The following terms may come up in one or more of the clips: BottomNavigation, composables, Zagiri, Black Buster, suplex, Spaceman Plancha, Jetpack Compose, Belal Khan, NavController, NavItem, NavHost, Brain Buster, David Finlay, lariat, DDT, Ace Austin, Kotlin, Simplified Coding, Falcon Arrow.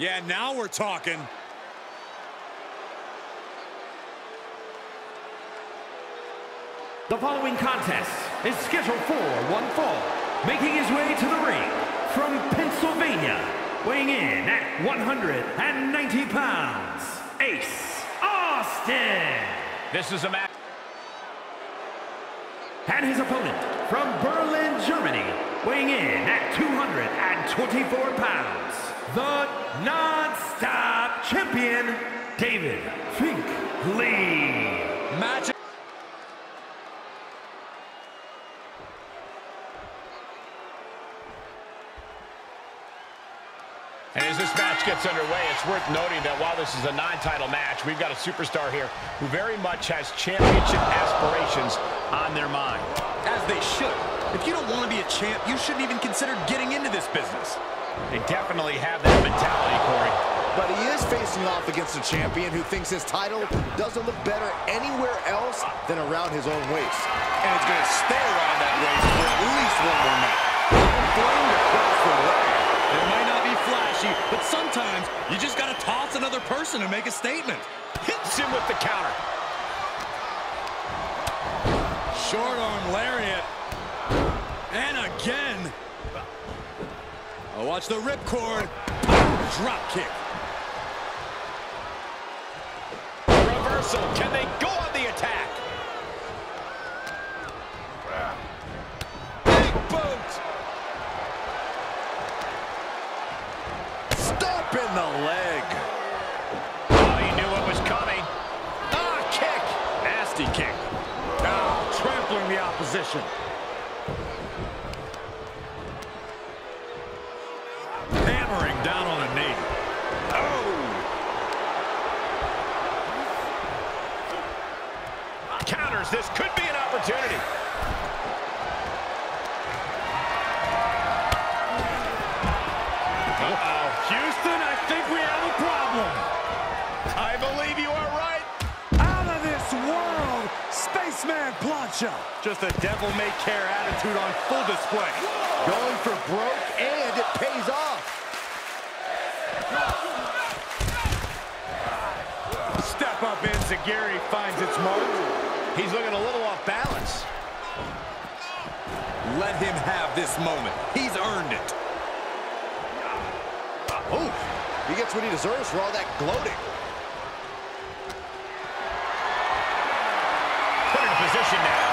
Yeah, now we're talking. The following contest is scheduled for one fall, making his way to the ring from Pennsylvania, weighing in at 190 pounds, Ace Austin. This is a match. And his opponent from Berlin, Germany, weighing in at 224 pounds, the non-stop champion, David Finlay. Match. And as this match gets underway, it's worth noting that while this is a non-title match, we've got a superstar here who very much has championship aspirations on their mind. As they should. If you don't want to be a champ, you shouldn't even consider getting into this business. They definitely have that mentality, Corey. But he is facing off against a champion who thinks his title doesn't look better anywhere else than around his own waist. And it's going to stay around that waist for at least one more night. Flamed across the leg. It might not be flashy, but sometimes you just gotta toss another person and make a statement. Hits him with the counter. Short arm lariat. And again. Oh, watch the ripcord. Drop kick. Reversal. Can they go on the attack? Big boot. Stop in the leg. Oh, he knew what was coming. Ah, kick. Nasty kick. Now trampling the opposition. Hammering down on a knee. Oh. Counters. This could be an opportunity. Houston, I think we have a problem. I believe you are right. Out of this world, Spaceman Plancha. Just a devil-may-care attitude on full display. Whoa. Going for broke, and it pays off. Step up in, Zagiri finds its mark. He's looking a little off balance. Let him have this moment. He's earned it. Oh, he gets what he deserves for all that gloating. Put in position now.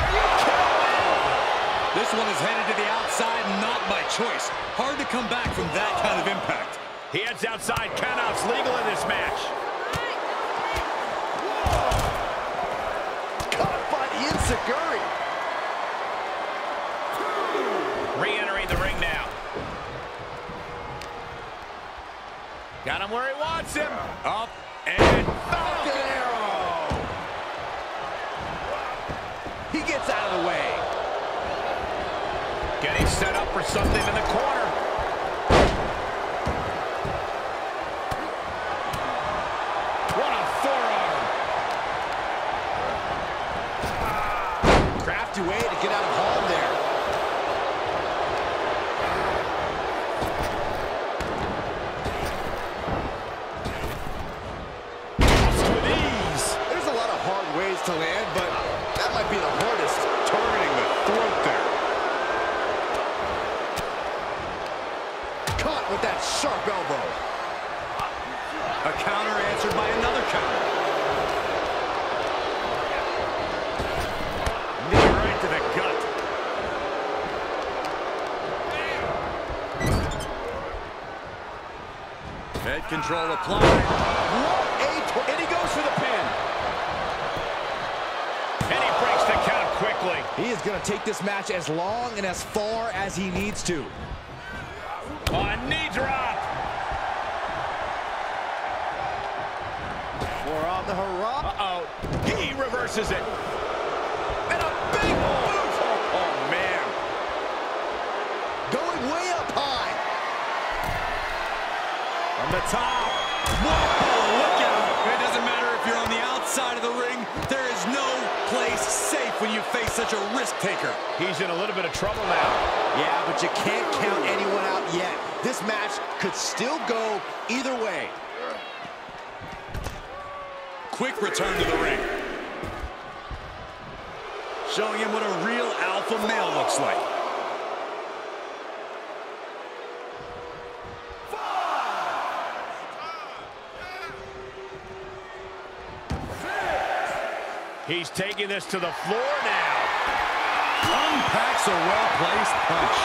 Are you kidding me? This one is headed to the outside, not by choice. Hard to come back from that kind of impact. He heads outside. Countouts legal in this match. Whoa. Caught by Zagiri. Re-entering the ring now. Got him where he wants him. Up and Falcon Arrow. He gets out of the way. Getting set up for something in the corner. What a forearm. Crafty way to get out of harm there. To land, but that might be the hardest, targeting the throat there. Caught with that sharp elbow. A counter answered by another counter. Knee right to the gut. Head control applied. And he goes for the pin. He is going to take this match as long and as far as he needs to. A knee drop. We're on the hurrah. Uh-oh. He reverses it. And a big boot. Oh, man. Going way up high. From the top. Whoa, look out. It doesn't matter if you're on the outside of the ring. There is no place safe when you face such a risk taker. He's in a little bit of trouble now. Yeah, but you can't count anyone out yet. This match could still go either way. Quick return to the ring. Showing him what a real alpha male looks like. He's taking this to the floor now. Unpacks a well-placed punch.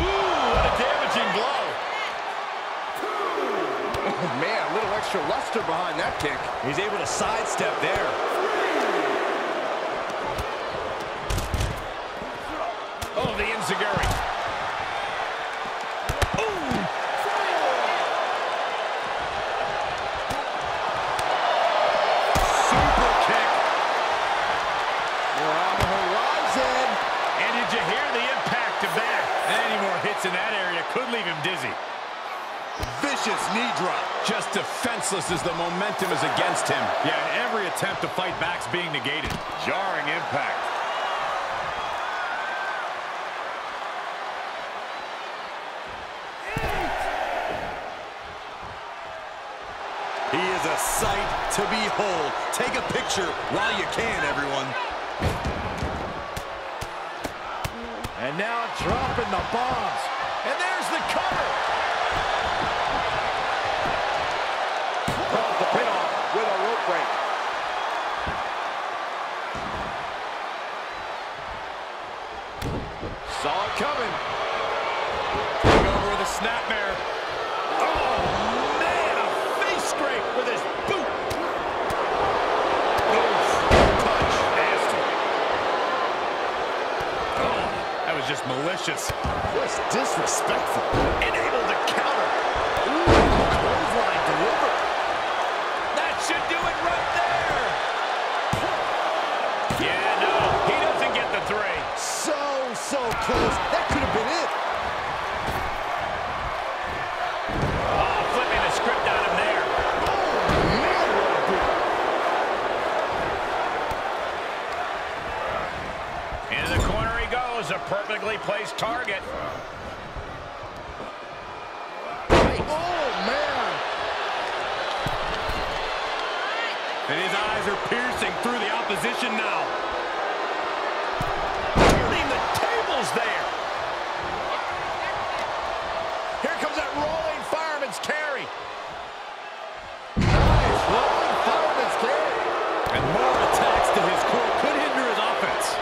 Ooh, what a damaging blow. Oh, man, a little extra luster behind that kick. He's able to sidestep there. Oh, the Zagiri. In that area could leave him dizzy. Vicious knee drop. Just defenseless as the momentum is against him. Yeah, and every attempt to fight back's being negated. Jarring impact. He is a sight to behold. Take a picture while you can, everyone. And now dropping the bombs. And there's the cover. Off the pin off with a rope break. Saw it coming. Going over with a snapmare. Oh, man, a face scrape with his boot. Just malicious. Just disrespectful. And able to counter. Ooh, clothesline delivered. That should do it right there. Yeah, no, he doesn't get the three. So close. That could have been it. Oh, flipping the script on him there. Oh, man, what a boot. Into the corner he goes. A perfect placed target. Right. Oh, man. And his eyes are piercing through the opposition now. Turning the tables there. Here comes that rolling fireman's carry. Nice rolling fireman's carry. And more attacks to his core could hinder his offense.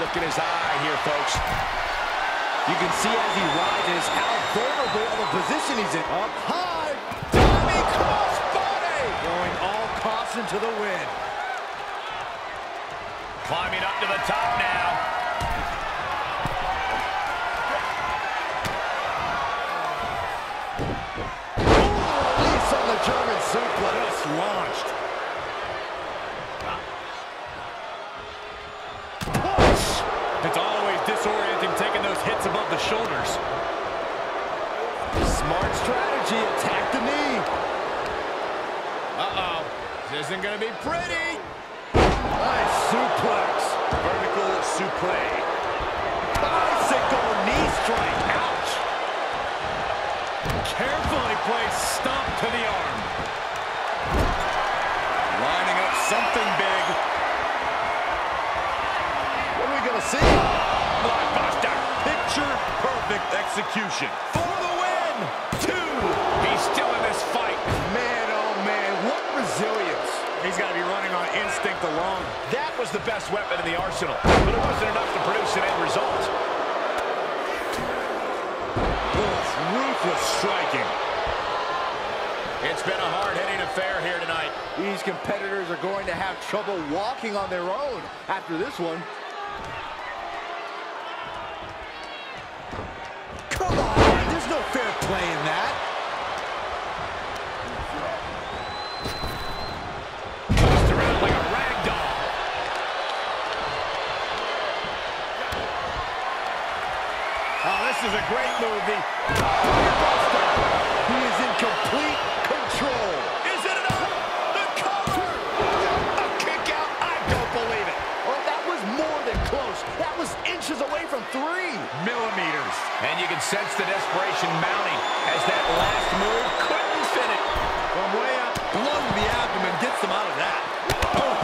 Look in his eye here, folks. You can see as he rises how vulnerable of a position he's in. Up high, Tommy crossbody, going all costs into the win. Climbing up to the top now. Release on the German suplex. Just launched. Hits above the shoulders. Smart strategy. Attack the knee. Uh-oh. This isn't going to be pretty. Nice suplex. Vertical suplex. Bicycle knee strike. Ouch. Carefully placed stomp to the arm. Lining up something big. What are we going to see? Black Buster. Picture perfect execution. For the win! Two! He's still in this fight. Man, oh man, what resilience. He's got to be running on instinct alone. That was the best weapon in the arsenal, but it wasn't enough to produce an end result. Ruthless striking. It's been a hard-hitting affair here tonight. These competitors are going to have trouble walking on their own after this one. There's no fair play in that. Tossed around like a rag doll. This is a great move. The Brain Buster. He is in complete control. Is it enough? The cover. A kick out. I don't believe it. Oh, that was more than close. That was inches away from 3 millimeters. And you can sense the desperation mounting as that last move couldn't fit it. From way up, blows the abdomen, gets him out of that. Oh.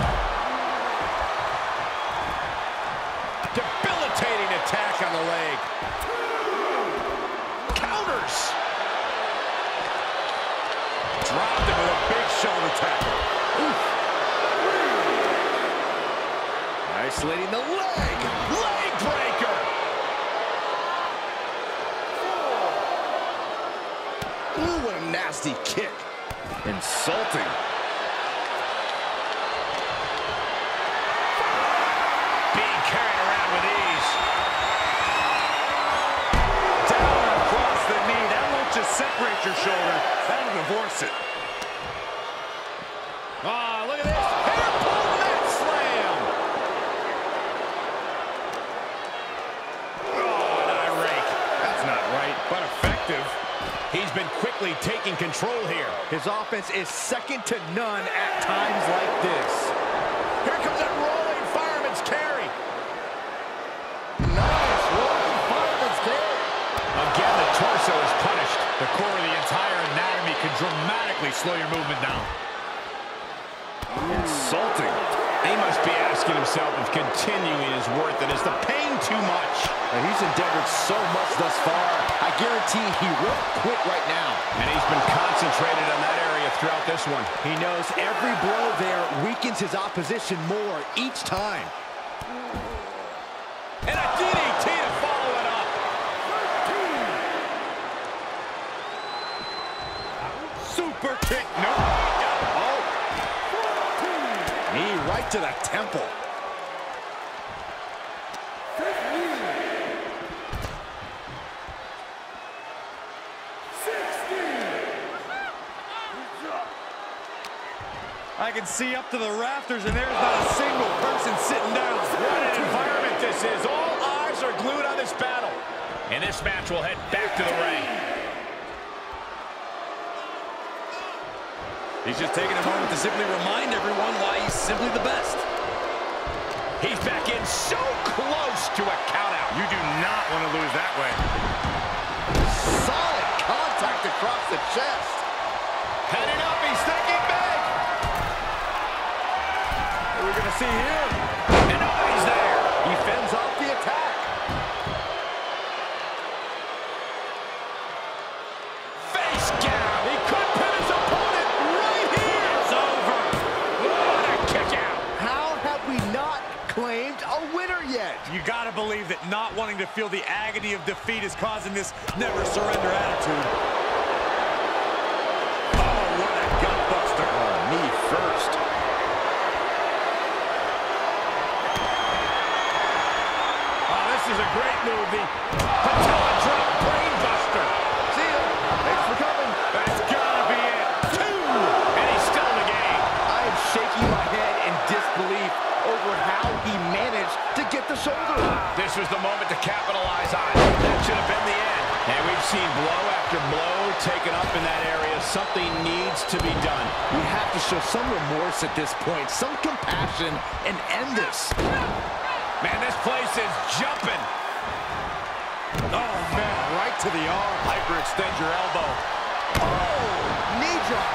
Debilitating attack on the leg. Counters. Dropped him with a big shoulder tackle. Isolating the leg. Leg breaker. Ooh, what a nasty kick. Insulting. Separate your shoulder. That'll divorce it. Ah, oh, look at this. Airplane neck slam. Oh, an eye rake. That's not right, but effective. He's been quickly taking control here. His offense is second to none at times like this. Here comes that rolling fireman's carry. Nice rolling fireman's carry. Again, the torso is punished. The core of the entire anatomy can dramatically slow your movement down. Insulting. He must be asking himself if continuing is worth it. Is the pain too much? And he's endeavored so much thus far. I guarantee he won't quit right now. And he's been concentrated on that area throughout this one. He knows every blow there weakens his opposition more each time. And a DDT to follow it up. Super kick, no. Oh. Knee right to the temple. I can see up to the rafters, and there's not a single person sitting down. What an environment this is. All eyes are glued on this battle. And this match will head back to the ring. He's just taking a moment to simply remind everyone why he's simply the best. He's back in so close to a countout. You do not want to lose that way. Solid contact across the chest. Headed up, he's thinking big. We're going to see him. And oh, he's there. He fends off the attack. Face gap. He could pin his opponent. A winner yet. You gotta believe that not wanting to feel the agony of defeat is causing this never surrender attitude. Oh, what a gut buster. Oh, knee first. Oh, this is a great move. The Patella drop brain buster. See ya. Thanks for coming. That's gotta be it. 2. And he's still in the game. I am shaking my head in disbelief over how he managed to get the shoulder up. This was the moment to capitalize on. That should have been the end. And we've seen blow after blow taken up in that area. Something needs to be done. We have to show some remorse at this point, some compassion, and end this. Man, this place is jumping. Oh, man, right to the arm. Hyperextend your elbow. Oh, knee drop.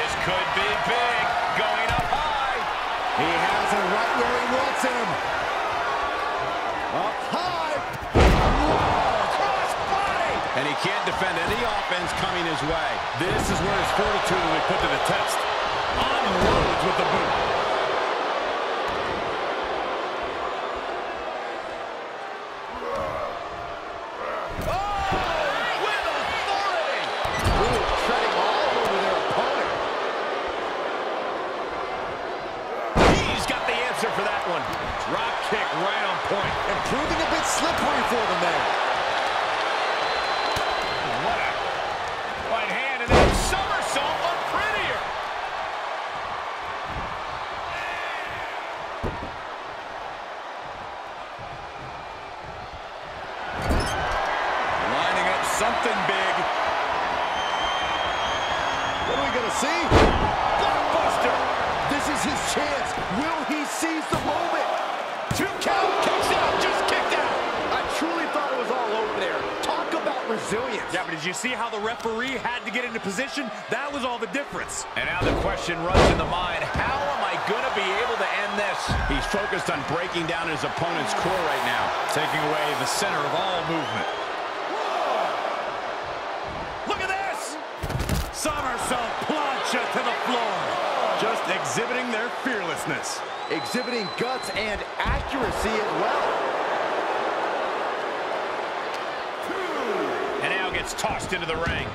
This could be big. Going up high. He has it right where he wants him. Up high. Whoa, cross body. And he can't defend any offense coming his way. This is where his fortitude will be put to the test. Unloads with the boot. Oh, with authority. Ooh, treading all over their opponent. For that one. Drop kick right on point. And proving a bit slippery for them there. What a right hand, and then a somersault look prettier. Two count, kicks out, just kicked out. I truly thought it was all over there. Talk about resilience. Yeah, but did you see how the referee had to get into position? That was all the difference. And now the question runs in the mind, how am I going to be able to end this? He's focused on breaking down his opponent's core right now, taking away the center of all movement. Somersault plancha to the floor. Just exhibiting their fearlessness. Exhibiting guts and accuracy as well. Two. And now gets tossed into the ring.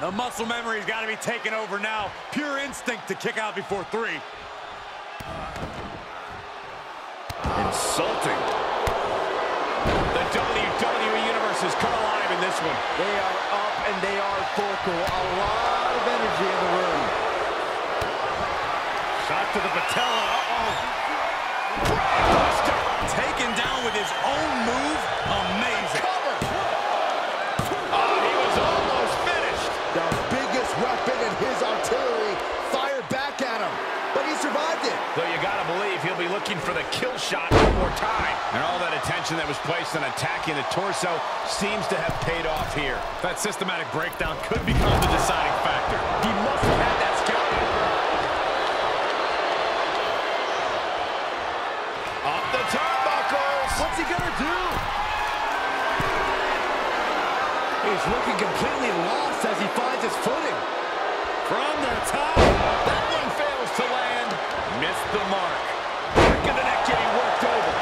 The muscle memory's got to be taken over now. Pure instinct to kick out before three. Insulting. The WWE Universe has come alive in this one. They are up and they are vocal. A lot of energy in the room. Shot to the patella. Uh-oh. Brain Buster. Taken down with his own move. Amazing. The biggest weapon in his artillery fired back at him, but he survived it. Though you gotta believe he'll be looking for the kill shot one more time. And all that attention that was placed on attacking the torso seems to have paid off here. That systematic breakdown could become the deciding factor. He must have had that scalpel. Off the turnbuckles. What's he gonna do? He's looking completely lost as he finds his footing. From the top, that one fails to land. Missed the mark. Back of the neck getting worked over.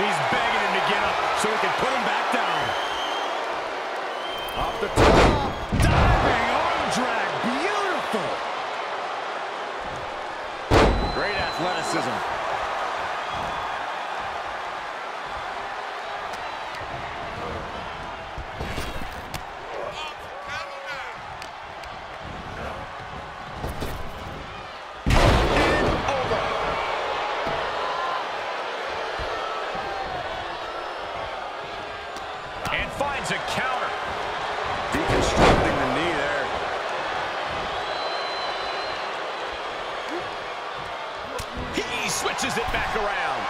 He's begging him to get up so he can put him back down. Off the top, diving arm drag, beautiful. Great athleticism. A counter. Deconstructing the knee there. He switches it back around.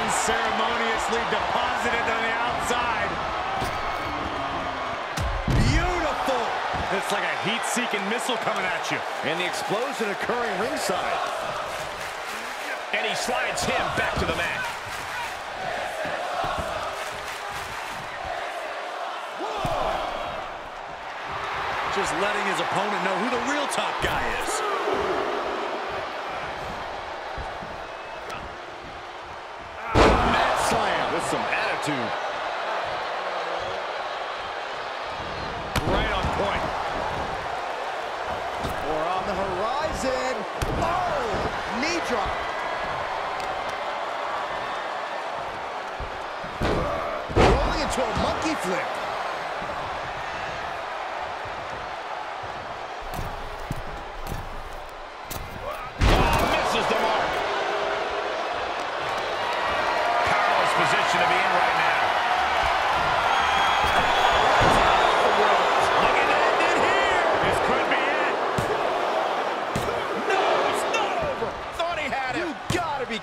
Unceremoniously deposited on the outside. Beautiful. It's like a heat-seeking missile coming at you. And the explosion occurring ringside. And he slides him back to the mat. Just letting his opponent know who the real top guy is. Mat slam with some attitude. Right on point. We're on the horizon. Oh, knee drop. Rolling into a monkey flip.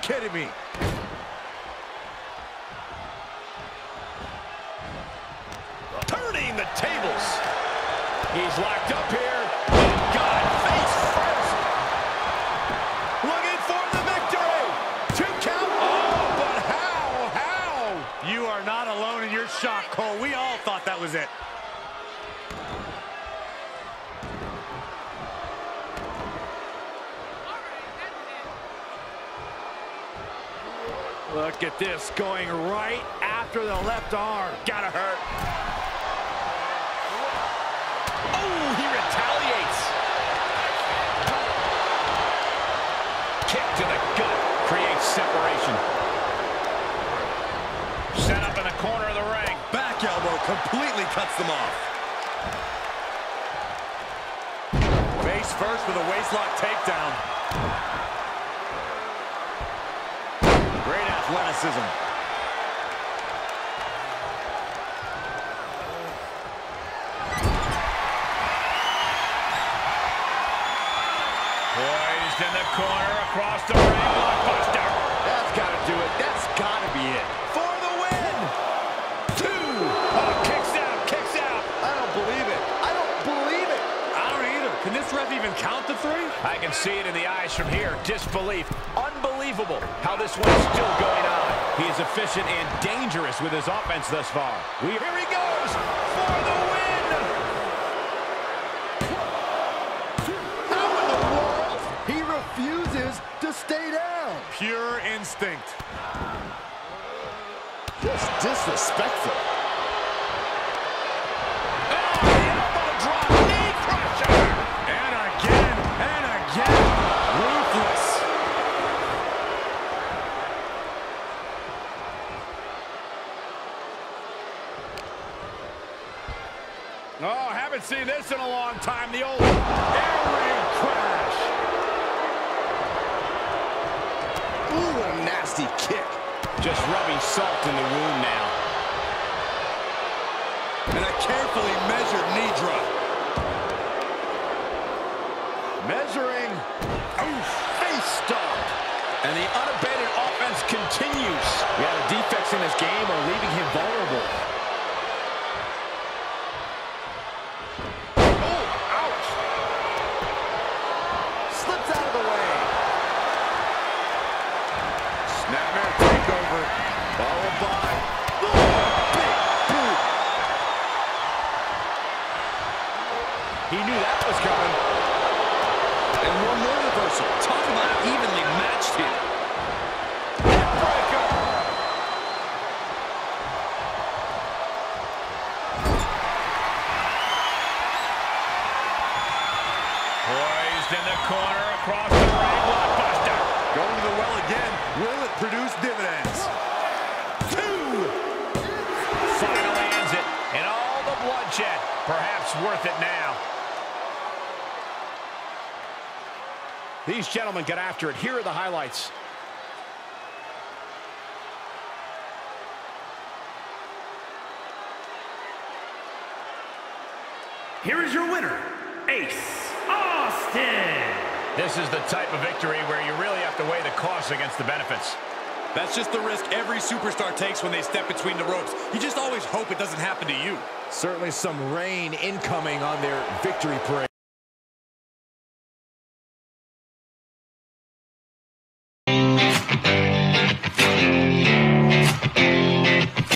Kidding me. Turning the tables. He's locked up here. And God, face first. Looking for the victory. Two count. Oh, but how? How? You are not alone in your shock, Cole. We all thought that was it. Look at this, going right after the left arm. Gotta hurt. Oh, he retaliates. Kick to the gut, creates separation. Set up in the corner of the ring. Back elbow completely cuts them off. face first with a waistlock takedown. Great athleticism. Poised in the corner across the ring. Blockbuster. That's got to do it. That's got to be it. For the win. Two. Oh, kicks out. Kicks out. I don't believe it. I don't believe it. I don't either. Can this ref even count the three? I can see it in the eyes from here. Disbelief. Unbelievable how this one's still going on. He is efficient and dangerous with his offense thus far. Here he goes for the win. How in the world? He refuses to stay down. Pure instinct. Just disrespectful. Oh, haven't seen this in a long time. The old air raid crash. Ooh, what a nasty kick. Just rubbing salt in the wound now. And a carefully measured knee drop. Measuring. Oh, face stomped. And the unabated offense continues. Yeah, the defects in this game are leaving him vulnerable. He knew that was coming. And one more reversal. Talk about evenly matched here. Headbreaker. Poised in the corner across the ring. Black Buster. Going to the well again. Will it produce dividends? Two. Finally ends it. And all the bloodshed. Perhaps worth it now. These gentlemen get after it. Here are the highlights. Here is your winner, Ace Austin. This is the type of victory where you really have to weigh the costs against the benefits. That's just the risk every superstar takes when they step between the ropes. You just always hope it doesn't happen to you. Certainly some rain incoming on their victory parade.